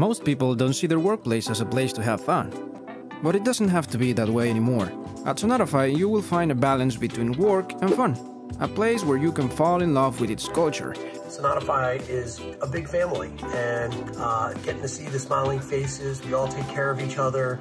Most people don't see their workplace as a place to have fun. But it doesn't have to be that way anymore. At Sonatafy, you will find a balance between work and fun. A place where you can fall in love with its culture. Sonatafy is a big family, and getting to see the smiling faces, we all take care of each other,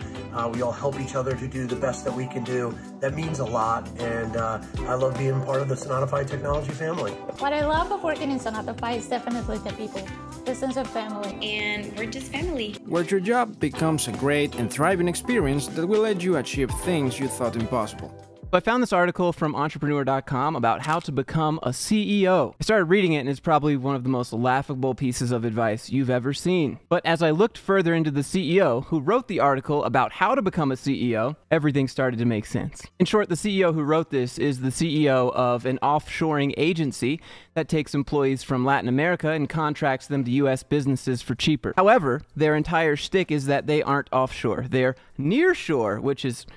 we all help each other to do the best that we can do. That means a lot, and I love being part of the Sonatafy technology family. What I love of working in Sonatafy is definitely the people, the sense of family. And we're just family. Where your job becomes a great and thriving experience that will let you achieve things you thought impossible. I found this article from Entrepreneur.com about how to become a CEO. I started reading it, and it's probably one of the most laughable pieces of advice you've ever seen. But as I looked further into the CEO who wrote the article about how to become a CEO, everything started to make sense. In short, the CEO who wrote this is the CEO of an offshoring agency that takes employees from Latin America and contracts them to U.S. businesses for cheaper. However, their entire shtick is that they aren't offshore. They're nearshore, which is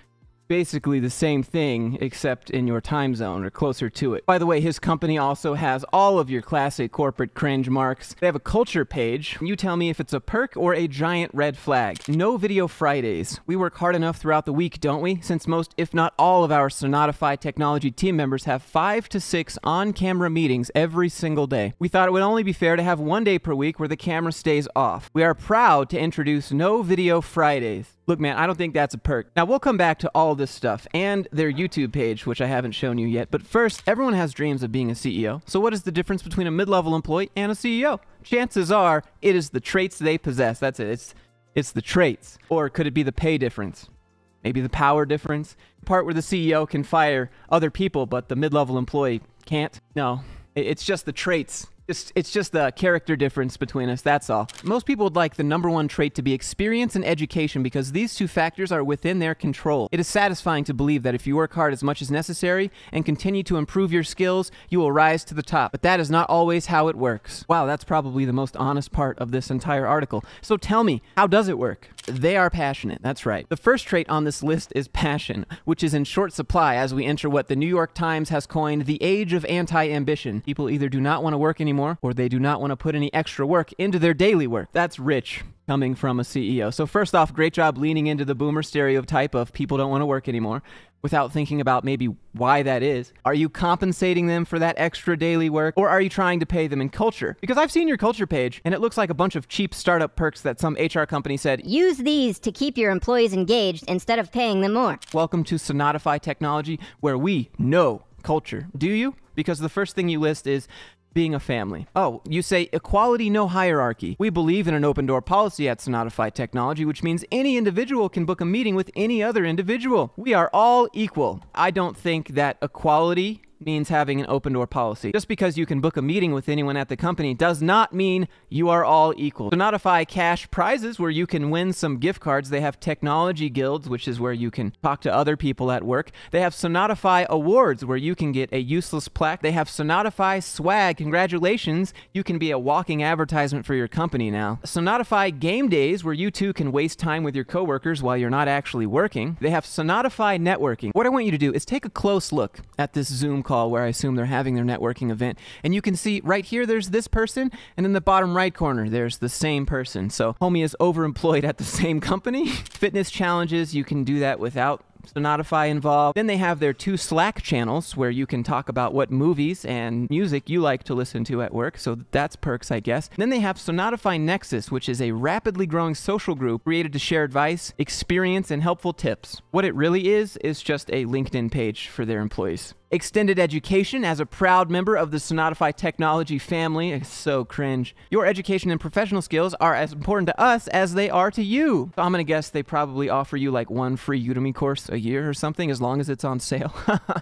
basically the same thing, except in your time zone or closer to it. By the way, his company also has all of your classic corporate cringe marks. They have a culture page. You tell me if it's a perk or a giant red flag. No video Fridays. We work hard enough throughout the week, don't we? Since most, if not all, of our Sonatafy technology team members have 5 to 6 on-camera meetings every single day. We thought it would only be fair to have one day per week where the camera stays off. We are proud to introduce No Video Fridays. Look, man, I don't think that's a perk. Now, we'll come back to all this stuff and their YouTube page, which I haven't shown you yet. But first, everyone has dreams of being a CEO. So what is the difference between a mid-level employee and a CEO? Chances are it is the traits they possess. That's it. It's the traits. Or could it be the pay difference? Maybe the power difference? The part where the CEO can fire other people, but the mid-level employee can't? No, it's just the traits. It's just the character difference between us, that's all. Most people would like the #1 trait to be experience and education because these two factors are within their control. It is satisfying to believe that if you work hard as much as necessary and continue to improve your skills, you will rise to the top. But that is not always how it works. Wow, that's probably the most honest part of this entire article. So tell me, how does it work? They are passionate, that's right. The first trait on this list is passion, which is in short supply as we enter what the New York Times has coined the age of anti-ambition. People either do not want to work anymore, or they do not want to put any extra work into their daily work. That's rich, coming from a CEO. So first off, great job leaning into the boomer stereotype of people don't want to work anymore without thinking about maybe why that is. Are you compensating them for that extra daily work, or are you trying to pay them in culture? Because I've seen your culture page, and it looks like a bunch of cheap startup perks that some HR company said, use these to keep your employees engaged instead of paying them more. Welcome to Sonatafy Technology, where we know culture. Do you? Because the first thing you list is being a family. Oh, you say equality, no hierarchy. We believe in an open door policy at Sonatafy Technology, which means any individual can book a meeting with any other individual. We are all equal. I don't think that equality means having an open door policy. Just because you can book a meeting with anyone at the company does not mean you are all equal. Sonatafy cash prizes where you can win some gift cards. They have technology guilds, which is where you can talk to other people at work. They have Sonatafy awards where you can get a useless plaque. They have Sonatafy swag. Congratulations, you can be a walking advertisement for your company now. Sonatafy game days where you two can waste time with your coworkers while you're not actually working. They have Sonatafy networking. What I want you to do is take a close look at this Zoom call where I assume they're having their networking event. And you can see right here, there's this person, and in the bottom right corner, there's the same person. So homie is overemployed at the same company. Fitness challenges, you can do that without Sonatafy involved. Then they have their 2 Slack channels where you can talk about what movies and music you like to listen to at work. So that's perks, I guess. Then they have Sonatafy Nexus, which is a rapidly growing social group created to share advice, experience, and helpful tips. What it really is just a LinkedIn page for their employees. Extended education as a proud member of the Sonatafy technology family. It's so cringe. Your education and professional skills are as important to us as they are to you. So I'm gonna guess they probably offer you like 1 free Udemy course a year or something, as long as it's on sale.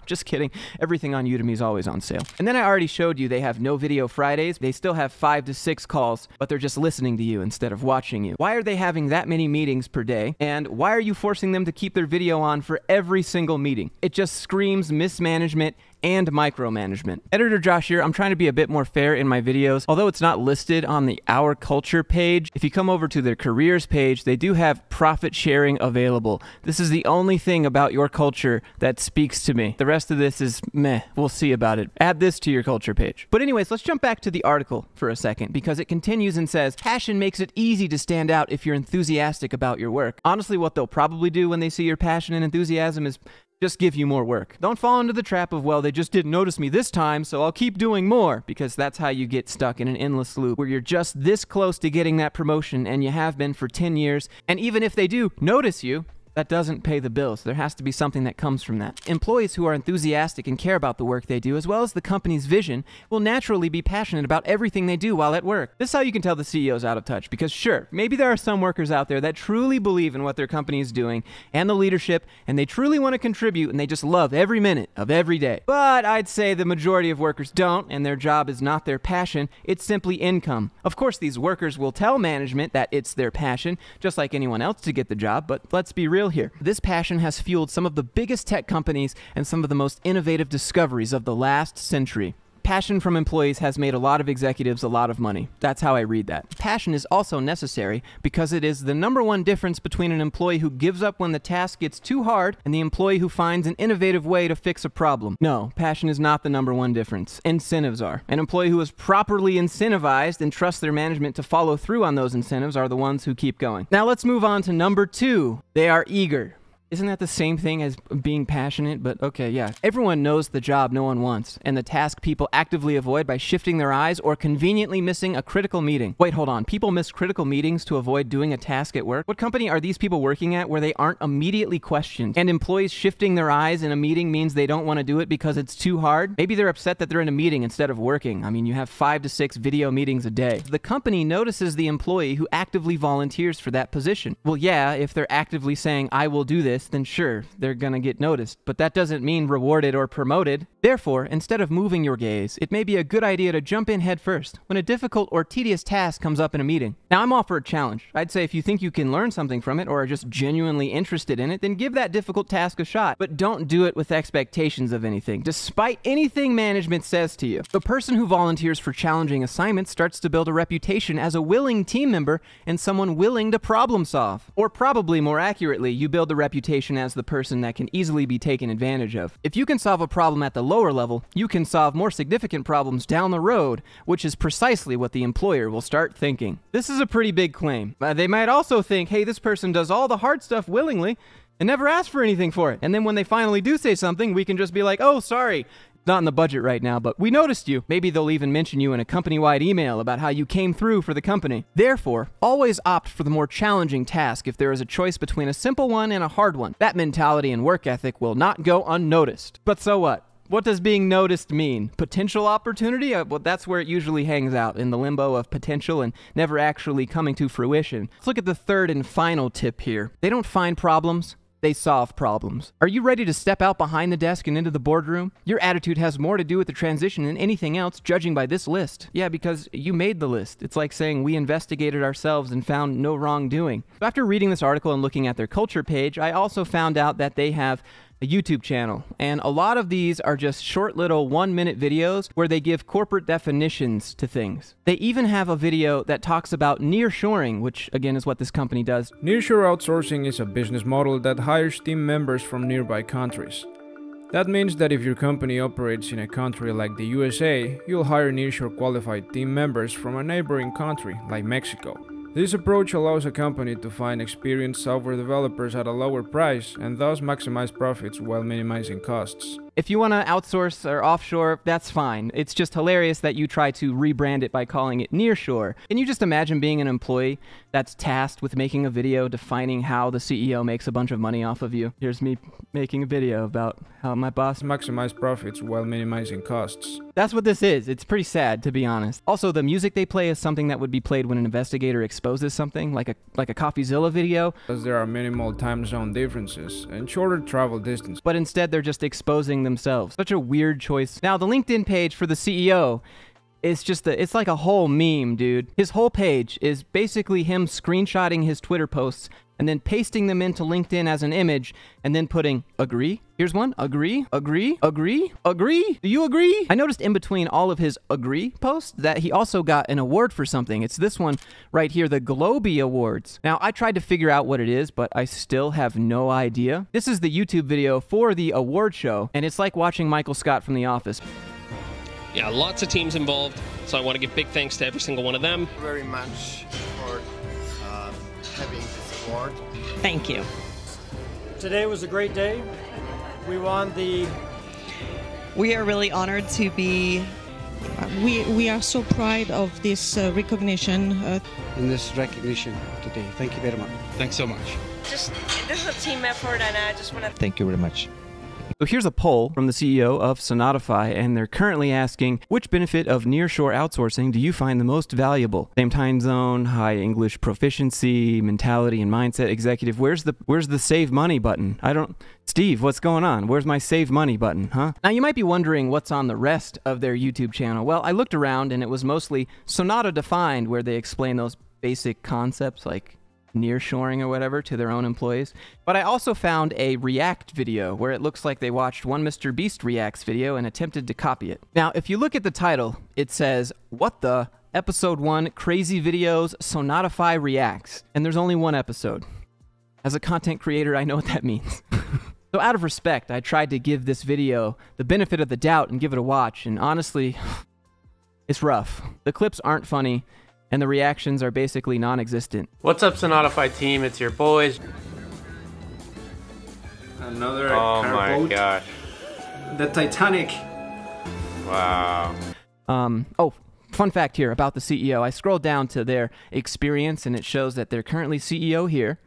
Just kidding. Everything on Udemy is always on sale. And then I already showed you they have no video Fridays. They still have 5 to 6 calls, but they're just listening to you instead of watching you. Why are they having that many meetings per day? And why are you forcing them to keep their video on for every single meeting? It just screams mismanagement management and micromanagement. Editor Josh here. I'm trying to be a bit more fair in my videos. Although it's not listed on the Our Culture page, if you come over to their careers page, they do have profit sharing available. This is the only thing about your culture that speaks to me. The rest of this is meh. We'll see about it. Add this to your culture page. But anyways, let's jump back to the article for a second, because it continues and says, passion makes it easy to stand out if you're enthusiastic about your work. Honestly, what they'll probably do when they see your passion and enthusiasm is just give you more work. Don't fall into the trap of, well, they just didn't notice me this time, so I'll keep doing more, because that's how you get stuck in an endless loop where you're just this close to getting that promotion, and you have been for 10 years, and even if they do notice you, that doesn't pay the bills. There has to be something that comes from that. Employees who are enthusiastic and care about the work they do, as well as the company's vision, will naturally be passionate about everything they do while at work. This is how you can tell the CEO's out of touch, because sure, maybe there are some workers out there that truly believe in what their company is doing and the leadership, and they truly want to contribute, and they just love every minute of every day. But I'd say the majority of workers don't, and their job is not their passion, it's simply income. Of course, these workers will tell management that it's their passion, just like anyone else, to get the job, but let's be real here. This passion has fueled some of the biggest tech companies and some of the most innovative discoveries of the last century. Passion from employees has made a lot of executives a lot of money. That's how I read that. Passion is also necessary because it is the #1 difference between an employee who gives up when the task gets too hard and the employee who finds an innovative way to fix a problem. No, passion is not the #1 difference. Incentives are. An employee who is properly incentivized and trusts their management to follow through on those incentives are the ones who keep going. Now let's move on to #2. They are eager. Isn't that the same thing as being passionate? But okay, yeah. Everyone knows the job no one wants, and the task people actively avoid by shifting their eyes or conveniently missing a critical meeting. Wait, hold on. People miss critical meetings to avoid doing a task at work? What company are these people working at where they aren't immediately questioned? And employees shifting their eyes in a meeting means they don't want to do it because it's too hard? Maybe they're upset that they're in a meeting instead of working. I mean, you have 5 to 6 video meetings a day. The company notices the employee who actively volunteers for that position. Well, yeah, if they're actively saying, I will do this, then sure, they're gonna get noticed, but that doesn't mean rewarded or promoted. Therefore, instead of moving your gaze, it may be a good idea to jump in head first when a difficult or tedious task comes up in a meeting. Now, I'm all for a challenge. I'd say if you think you can learn something from it or are just genuinely interested in it, then give that difficult task a shot, but don't do it with expectations of anything, despite anything management says to you. The person who volunteers for challenging assignments starts to build a reputation as a willing team member and someone willing to problem solve. Or probably more accurately, you build the reputation as the person that can easily be taken advantage of. If you can solve a problem at the lower level, you can solve more significant problems down the road, which is precisely what the employer will start thinking. This is a pretty big claim. They might also think, hey, this person does all the hard stuff willingly and never asks for anything for it. And then when they finally do say something, we can just be like, oh, sorry, not in the budget right now, but we noticed you. Maybe they'll even mention you in a company-wide email about how you came through for the company. Therefore, always opt for the more challenging task if there is a choice between a simple one and a hard one. That mentality and work ethic will not go unnoticed. But so what? What does being noticed mean? Potential opportunity? Well, that's where it usually hangs out, in the limbo of potential and never actually coming to fruition. Let's look at the third and final tip here. They don't find problems. They solve problems. Are you ready to step out behind the desk and into the boardroom? Your attitude has more to do with the transition than anything else, judging by this list. Yeah, because you made the list. It's like saying we investigated ourselves and found no wrongdoing. After reading this article and looking at their culture page, I also found out that they have a YouTube channel, and a lot of these are just short little 1-minute videos where they give corporate definitions to things. They even have a video that talks about nearshoring, which again is what this company does. Nearshore outsourcing is a business model that hires team members from nearby countries. That means that if your company operates in a country like the USA, you'll hire nearshore qualified team members from a neighboring country like Mexico. This approach allows a company to find experienced software developers at a lower price and thus maximize profits while minimizing costs. If you want to outsource or offshore, that's fine. It's just hilarious that you try to rebrand it by calling it nearshore. Can you just imagine being an employee that's tasked with making a video defining how the CEO makes a bunch of money off of you? Here's me making a video about how my boss maximizes profits while minimizing costs. That's what this is. It's pretty sad, to be honest. Also, the music they play is something that would be played when an investigator exposes something, like a CoffeeZilla video. As there are minimal time zone differences and shorter travel distances. But instead, they're just exposing themselves. Such a weird choice. Now, the LinkedIn page for the CEO is just it's like a whole meme, dude. His whole page is basically him screenshotting his Twitter posts and then pasting them into LinkedIn as an image, and then putting agree. Here's one. Agree, agree, agree, agree. Do you agree? I noticed in between all of his agree posts that he also got an award for something. It's this one right here, the Globy Awards. Now, I tried to figure out what it is, but I still have no idea. This is the YouTube video for the award show, and it's like watching Michael Scott from The Office. Yeah, lots of teams involved, so I want to give big thanks to every single one of them. Thank you very much for having this award. Thank you. Today was a great day. We won the... We are really honored to be... We are so proud of this recognition. In this recognition today. Thank you very much. Thanks so much. Just, this is a team effort, and I just want to... Thank you very much. So here's a poll from the CEO of Sonatafy, and they're currently asking, which benefit of nearshore outsourcing do you find the most valuable? Same time zone, high English proficiency, mentality and mindset executive. Where's the save money button? I don't... Steve, what's going on? Where's my save money button, huh? Now, you might be wondering what's on the rest of their YouTube channel. Well, I looked around, and it was mostly Sonata Defined, where they explain those basic concepts like nearshoring or whatever to their own employees. But I also found a React video where it looks like they watched one Mr. Beast Reacts video and attempted to copy it. Now, if you look at the title, it says, what the episode 1 crazy videos Sonatafy reacts. And there's only one episode. As a content creator, I know what that means. So out of respect, I tried to give this video the benefit of the doubt and give it a watch. And honestly, it's rough. The clips aren't funny, and the reactions are basically non-existent. What's up, Sonatafy team? It's your boys. Another carboat. Gosh. The Titanic. Wow. Oh, fun fact here about the CEO. I scrolled down to their experience, and it shows that they're currently CEO here,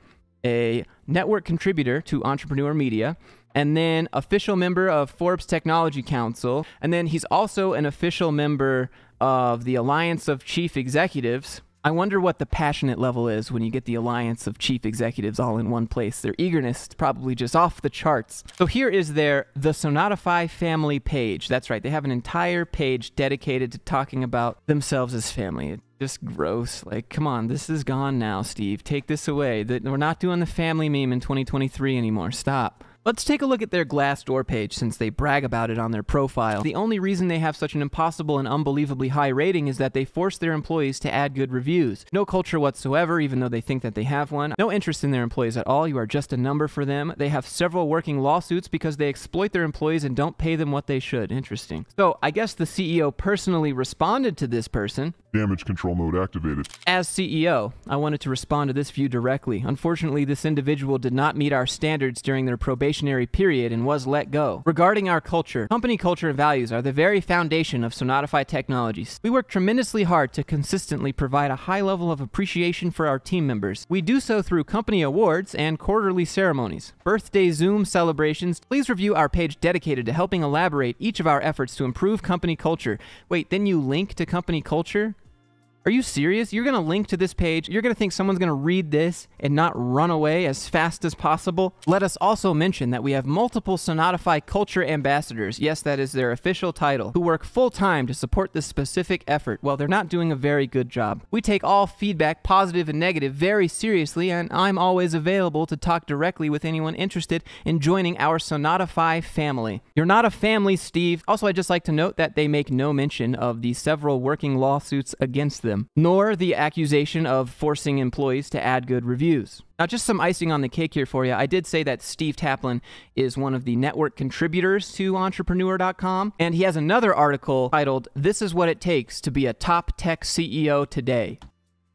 a network contributor to Entrepreneur Media, and then official member of Forbes Technology Council, and then he's also an official member of the Alliance of Chief Executives. I wonder what the passionate level is when you get the Alliance of Chief Executives all in one place. Their eagerness is probably just off the charts. So here is their The Sonatafy Family page. That's right, they have an entire page dedicated to talking about themselves as family. It's just gross. Like, come on, this is gone now, Steve. Take this away. We're not doing the family meme in 2023 anymore. Stop. Let's take a look at their Glassdoor page, since they brag about it on their profile. The only reason they have such an impossible and unbelievably high rating is that they force their employees to add good reviews. No culture whatsoever, even though they think that they have one. No interest in their employees at all. You are just a number for them. They have several working lawsuits because they exploit their employees and don't pay them what they should. Interesting. So I guess the CEO personally responded to this person. Damage control mode activated. As CEO, I wanted to respond to this view directly. Unfortunately, this individual did not meet our standards during their probationary period and was let go. Regarding our culture, company culture and values are the very foundation of Sonatafy Technologies. We work tremendously hard to consistently provide a high level of appreciation for our team members. We do so through company awards and quarterly ceremonies, birthday Zoom celebrations. Please review our page dedicated to helping elaborate each of our efforts to improve company culture. Wait, then you link to company culture? Are you serious? You're going to link to this page. You're going to think someone's going to read this and not run away as fast as possible. Let us also mention that we have multiple Sonatafy culture ambassadors. Yes, that is their official title, who work full time to support this specific effort. Well, they're not doing a very good job. We take all feedback, positive and negative, very seriously, and I'm always available to talk directly with anyone interested in joining our Sonatafy family. You're not a family, Steve. Also, I'd just like to note that they make no mention of the several working lawsuits against them, nor the accusation of forcing employees to add good reviews. Now, just some icing on the cake here for you. I did say that Steve Taplin is one of the network contributors to Entrepreneur.com, and he has another article titled, This is What It Takes to Be a Top Tech CEO Today.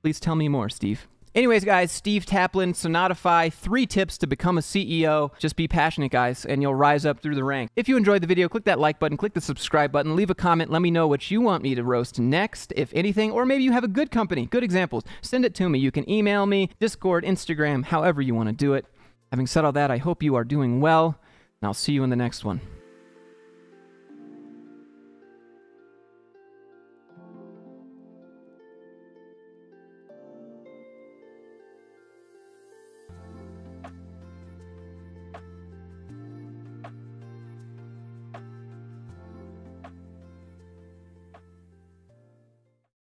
Please tell me more, Steve. Anyways, guys, Steve Taplin, Sonatafy, 3 tips to become a CEO. Just be passionate, guys, and you'll rise up through the ranks. If you enjoyed the video, click that like button, click the subscribe button, leave a comment, let me know what you want me to roast next, if anything, or maybe you have a good company, good examples. Send it to me. You can email me, Discord, Instagram, however you want to do it. Having said all that, I hope you are doing well, and I'll see you in the next one.